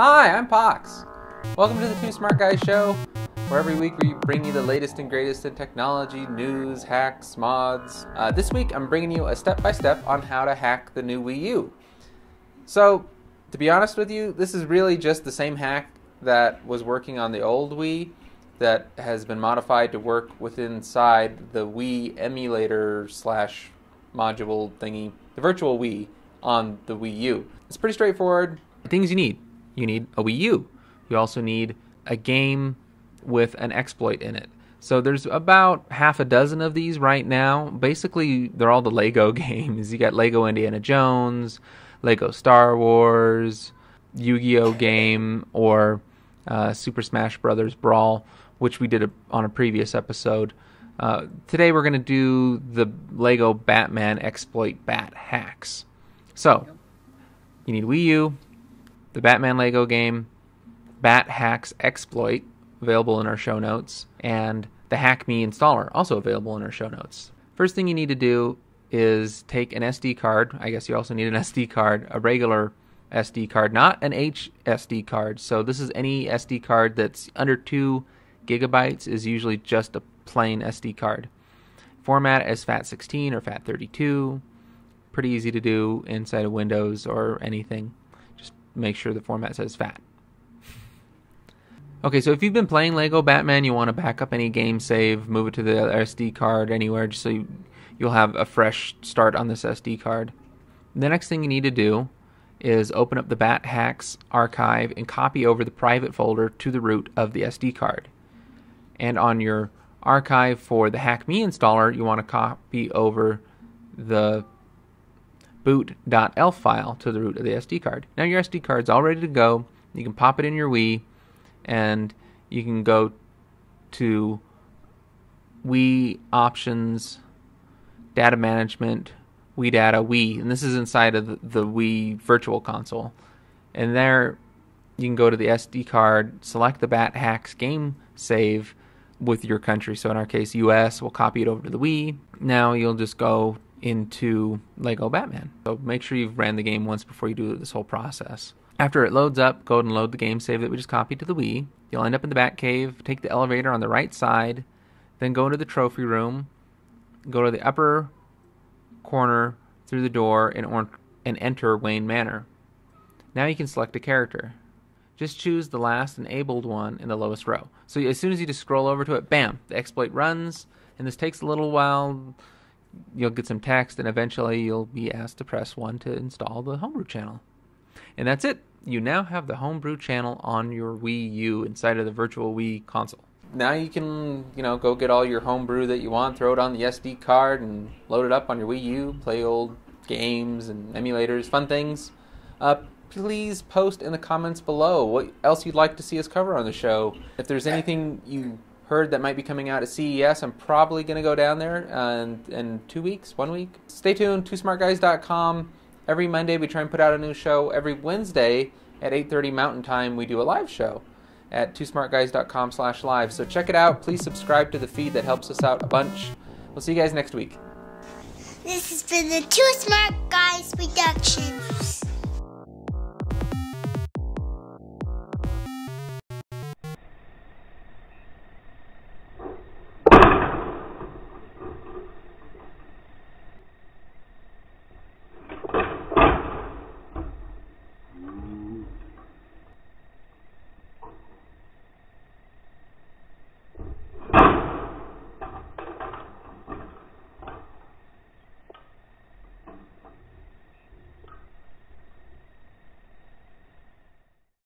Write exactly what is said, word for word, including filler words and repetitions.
Hi, I'm Pox. Welcome to the Two Smart Guys Show, where every week we bring you the latest and greatest in technology, news, hacks, mods. Uh, this week I'm bringing you a step-by-step on how to hack the new Wii U. So, to be honest with you, this is really just the same hack that was working on the old Wii that has been modified to work within inside the Wii emulator slash module thingy, the virtual Wii on the Wii U. It's pretty straightforward. The things you need. You need a Wii U. You also need a game with an exploit in it. So there's about half a dozen of these right now. Basically, they're all the Lego games. You got Lego Indiana Jones, Lego Star Wars, Yu-Gi-Oh game, or uh, Super Smash Brothers Brawl, which we did a, on a previous episode. Uh, today we're going to do the Lego Batman exploit Bathaxx. So, you need Wii U, the Batman Lego game, Bathaxx exploit, available in our show notes, and the HackMii installer, also available in our show notes. First thing you need to do is take an S D card. I guess you also need an S D card, a regular S D card, not an H S D card. So this is any S D card that's under two gigabytes is usually just a plain S D card. Format as FAT sixteen or FAT thirty-two. Pretty easy to do inside of Windows or anything. Just make sure the format says FAT. Okay, so if you've been playing Lego Batman, you want to back up any game save, move it to the S D card anywhere, just so you, you'll have a fresh start on this S D card. The next thing you need to do is open up the Bathaxx archive and copy over the private folder to the root of the S D card. And on your archive for the HackMii installer, you want to copy over the boot dot elf file to the root of the S D card. Now your S D card's all ready to go. You can pop it in your Wii, and you can go to Wii Options, Data Management, Wii Data, Wii, and this is inside of the Wii Virtual Console. And there you can go to the S D card, select the Bathaxx game save with your country. So in our case, U S, we'll copy it over to the Wii. Now you'll just go into Lego Batman. So make sure you've ran the game once before you do this whole process. After it loads up, go and load the game save that we just copied to the Wii. You'll end up in the Batcave, take the elevator on the right side, then go into the trophy room, go to the upper corner through the door, and, or and enter Wayne Manor. Now you can select a character. Just choose the last enabled one in the lowest row. So as soon as you just scroll over to it, bam, the exploit runs, and this takes a little while. You'll get some text, and eventually you'll be asked to press one to install the Homebrew Channel. And that's it. You now have the Homebrew Channel on your Wii U inside of the virtual Wii console. Now you can, you know, go get all your homebrew that you want, throw it on the S D card, and load it up on your Wii U, play old games and emulators, fun things. Uh, please post in the comments below what else you'd like to see us cover on the show. If there's anything you heard that might be coming out at C E S, I'm probably going to go down there uh, in, in two weeks, one week. Stay tuned, two smart guys dot com. Every Monday we try and put out a new show. Every Wednesday at eight thirty Mountain Time we do a live show at two smart guys dot com slash live. So check it out. Please subscribe to the feed. That helps us out a bunch. We'll see you guys next week. This has been the Two Smart Guys production.